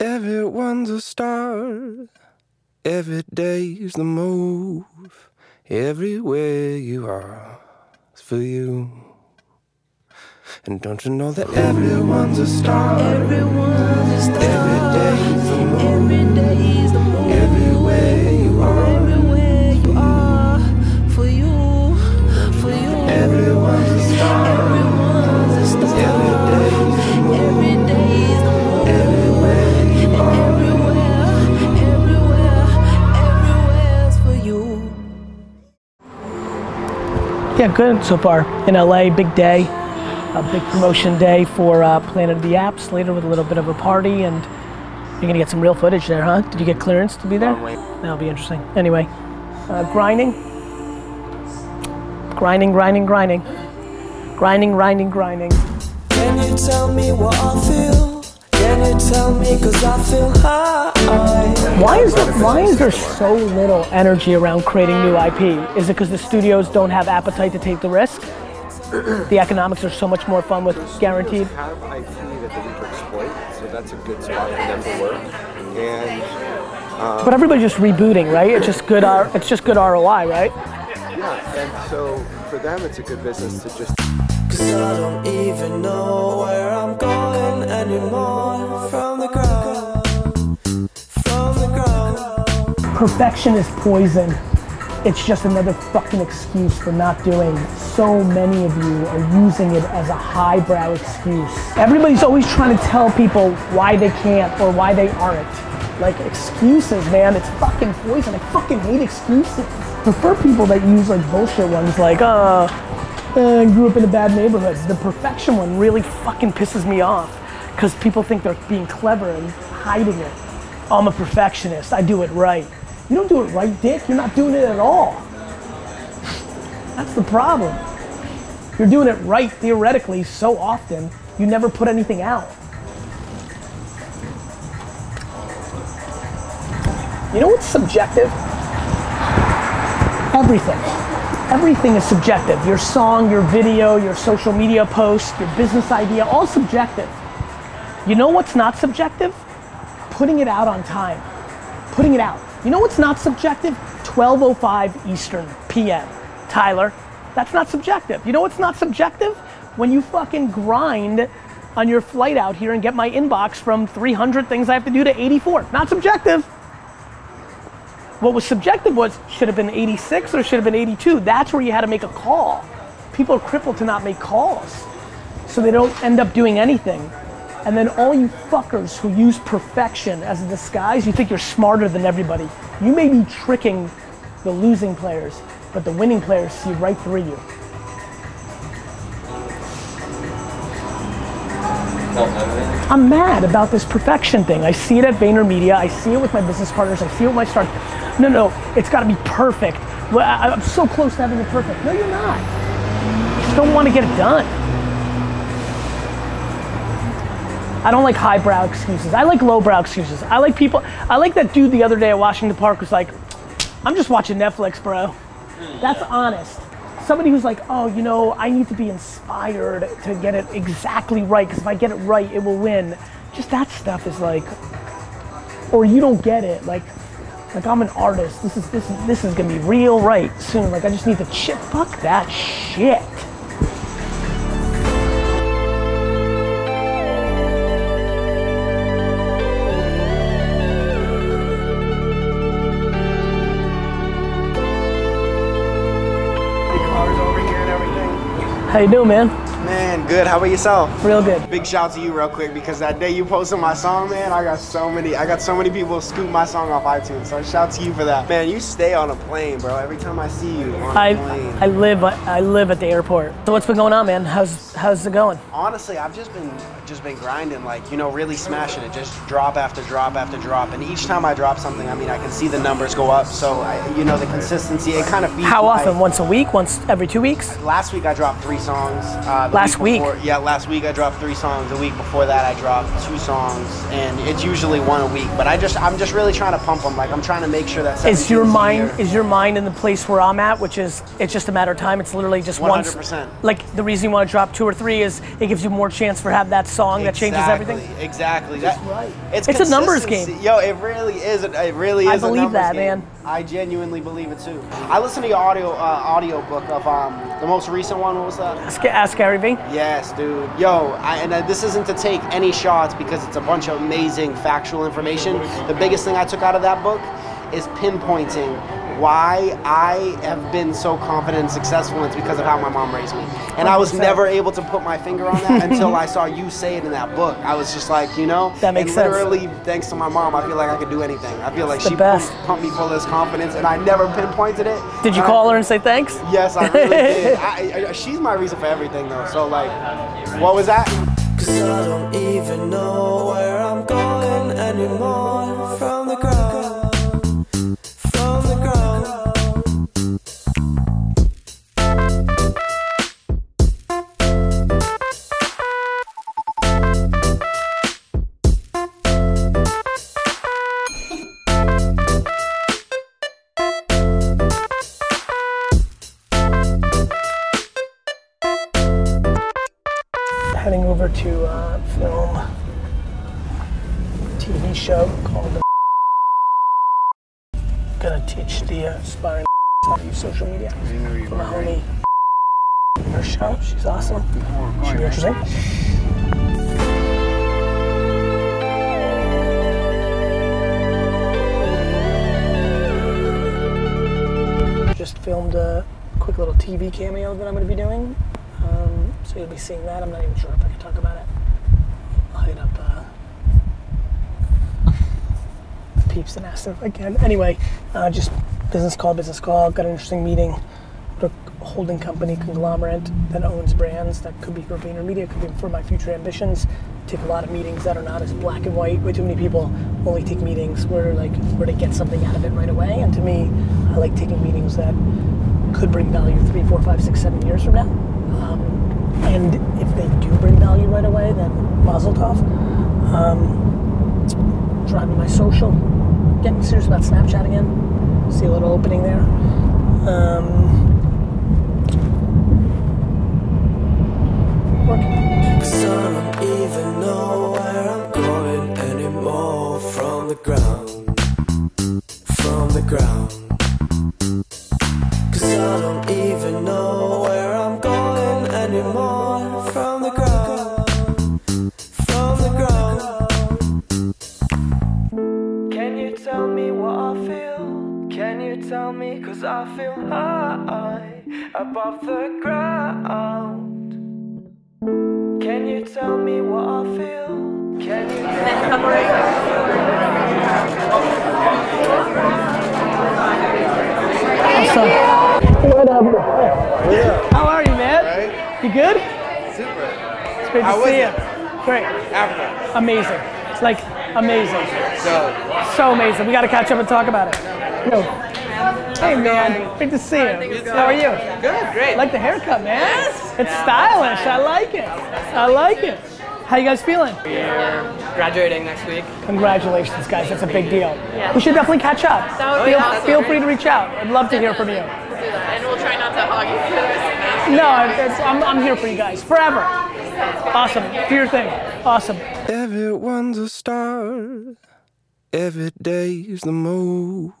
Everyone's a star. Every day's the move. Everywhere you are, it's for you. And don't you know that everyone's a star? Everyone's a star. Every day's the move. Every day's the move. Everywhere you are. Everywhere you are, for you, for you. Everyone's a star. Everyone's a star. Every day's the move. Every day's the move. Everywhere you are. Everywhere, everywhere, everywhere's for you. Yeah, good so far in LA. Big day. A big promotion day for Planet of the Apps later with a little bit of a party, and you're gonna get some real footage there, huh? Did you get clearance to be there? That'll be interesting. Anyway, grinding. Can you tell me what I feel? Can you tell me cause I feel high? Why is there so little energy around creating new IP? Is it because the studios don't have appetite to take the risk? The economics are so much more fun with guaranteed. Have IP that they need to exploit, so that's a good spot for them to work. And but everybody's just rebooting, right? It's just good. It's just good ROI, right? Yeah, and so for them, it's a good business to just. Cause I don't even know where I'm going anymore. From the ground, from the ground. Perfection is poison. It's just another fucking excuse for not doing. So many of you are using it as a highbrow excuse. Everybody's always trying to tell people why they can't or why they aren't. Like excuses, man, it's fucking poison. I fucking hate excuses. I prefer people that use like bullshit ones like, I grew up in a bad neighborhood. The perfection one really fucking pisses me off because people think they're being clever and hiding it. I'm a perfectionist, I do it right. You don't do it right, dick. You're not doing it at all. That's the problem. You're doing it right, theoretically, so often, you never put anything out. You know what's subjective? Everything. Everything is subjective. Your song, your video, your social media post, your business idea, all subjective. You know what's not subjective? Putting it out on time. Putting it out. You know what's not subjective? 12:05 Eastern PM. Tyler, that's not subjective. You know what's not subjective? When you fucking grind on your flight out here and get my inbox from 300 things I have to do to 84. Not subjective. What was subjective was, should have been 86 or should have been 82. That's where you had to make a call. People are crippled to not make calls. So they don't end up doing anything. And then all you fuckers who use perfection as a disguise, you think you're smarter than everybody. You may be tricking the losing players, but the winning players see right through you. I'm mad about this perfection thing. I see it at VaynerMedia, I see it with my business partners, I see it with my startup. No, it's gotta be perfect. Well, I'm so close to having it perfect. No, you're not. You just don't want to get it done. I don't like highbrow excuses. I like lowbrow excuses. I like people, I like that dude the other day at Washington Park was like, I'm just watching Netflix, bro. That's honest. Somebody who's like, oh, you know, I need to be inspired to get it exactly right, because if I get it right, it will win. Just that stuff is like, or you don't get it. Like I'm an artist. This is gonna be real right soon. Like I just need to chip. Fuck that shit. How you doing, man? Man, good. How about yourself? Real good. Big shout to you real quick because that day you posted my song, man, I got so many people scoop my song off iTunes. So shout to you for that. Man, you stay on a plane, bro. Every time I see you on a plane. I live at the airport. So what's been going on, man? How's it going? Honestly, I've just been grinding, like, you know, really smashing it. Just drop after drop after drop. And each time I drop something, I mean, I can see the numbers go up. So, you know, the consistency, it kind of feeds. How often? Once a week? Once every 2 weeks? Last week I dropped 3 songs. Yeah, last week I dropped 3 songs. The week before that I dropped 2 songs, and it's usually one a week. But I'm just really trying to pump them. Like I'm trying to make sure that. Is your mind in the place where I'm at, which is it's just a matter of time. It's literally just 100%. Like the reason you want to drop 2 or 3 is it gives you more chance for have that song that changes everything? Exactly. That's right. It's a numbers game. Yo, it really is. It really is. I believe that, man. I genuinely believe it too. I listened to your audio book of the most recent one. What was that? Ask Gary V. Yes, dude. Yo, this isn't to take any shots because it's a bunch of amazing factual information. The biggest thing I took out of that book is pinpointing why I have been so confident and successful. It's because of how my mom raised me. And 100%. I was never able to put my finger on that until I saw you say it in that book. I was just like, you know, that makes sense. Literally, thanks to my mom, I feel like I could do anything. I feel like she pumped me full of this confidence, and I never pinpointed it. Did you call her and say thanks? Yes, I really did. She's my reason for everything, though. So, like, what was that? 'Cause I don't even know where I'm going anymore from the crowd. Heading over to film a TV show called The Gonna teach the aspiring how to use social media. I know you from a homie in her show. She's awesome. She'll be interesting. Just filmed a quick little TV cameo that I'm going to be doing. So you'll be seeing that. I'm not even sure if I can talk about it. I'll hit up the peeps and ask them if I can. Anyway, just business call. Got an interesting meeting with a holding company conglomerate that owns brands that could be for VaynerMedia, could be for my future ambitions. Take a lot of meetings that are not as black and white. Way too many people only take meetings where they get something out of it right away. And to me, I like taking meetings that could bring value 3, 4, 5, 6, 7 years from now. And if they do bring value right away, then mazel tov. Driving my social, getting serious about Snapchat again. See a little opening there. Working. 'Cause I don't even know where I'm going anymore from the ground. From the ground. 'Cause I don't even know where I'm going anymore from the ground, from the ground. Can you tell me what I feel? Can you tell me? 'Cause I feel high above the ground. Can you tell me what I feel? Can you tell me what I feel? What up? Yeah. How are you, man? Right. You good? Super. It's great to see you. Great. Africa. Amazing. It's like amazing. So amazing. We got to catch up and talk about it. Yo. Hey, man. Great to see you. How are you? Good. Great. I like the haircut, man. Yes. It's stylish. I like it. I like it. How you guys feeling? We're graduating next week. Congratulations, guys. That's a big deal. Yeah. We should definitely catch up. That would be awesome. Feel free to reach out. I'd love to hear from you. And we'll try not to hog you for the rest of the day. No, I'm here for you guys forever. Awesome. Do your thing. Awesome. Everyone's a star. Every day's the move.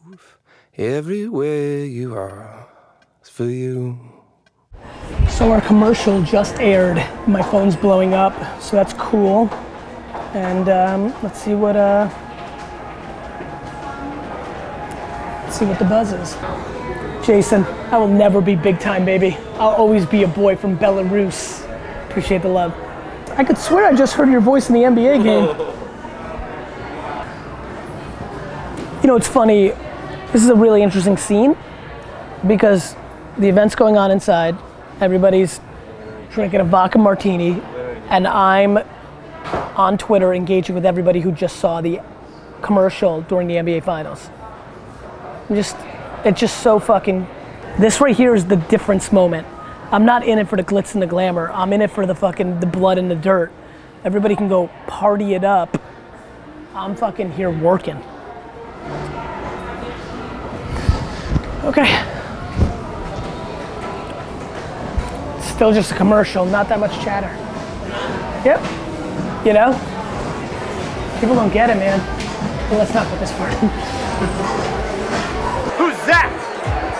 Everywhere you are, it's for you. So our commercial just aired. My phone's blowing up, so that's cool. And let's see what the buzz is. Jason, I will never be big time, baby. I'll always be a boy from Belarus. Appreciate the love. I could swear I just heard your voice in the NBA game. You know, it's funny. This is a really interesting scene because the event's going on inside. Everybody's drinking a vodka martini, and I'm on Twitter engaging with everybody who just saw the commercial during the NBA Finals. It's just so fucking, this right here is the difference moment. I'm not in it for the glitz and the glamour. I'm in it for the fucking, the blood and the dirt. Everybody can go party it up. I'm fucking here working. Okay. Still just a commercial, not that much chatter. Yep. You know? People don't get it, man. Well, let's not put this part in. Who's that?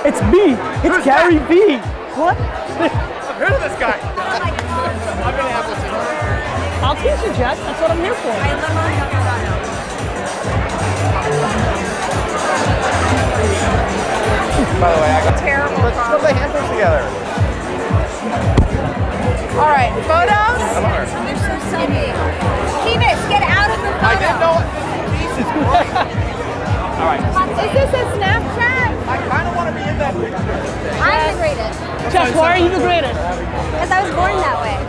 It's me. It's Who's Gary that? V. What? I've heard of this guy. I'm going to have this. I'll teach you, Jess. That's what I'm here for. I love my By the way, I got terrible. Let's put the handles together. All right, photos. They're so sunny. Keenan, get out of the photo. I didn't know. Jesus Christ. All right. Is this a Snapchat? I kind of want to be in that picture. I'm the greatest. Jess, why are you the greatest? Because I was born that way.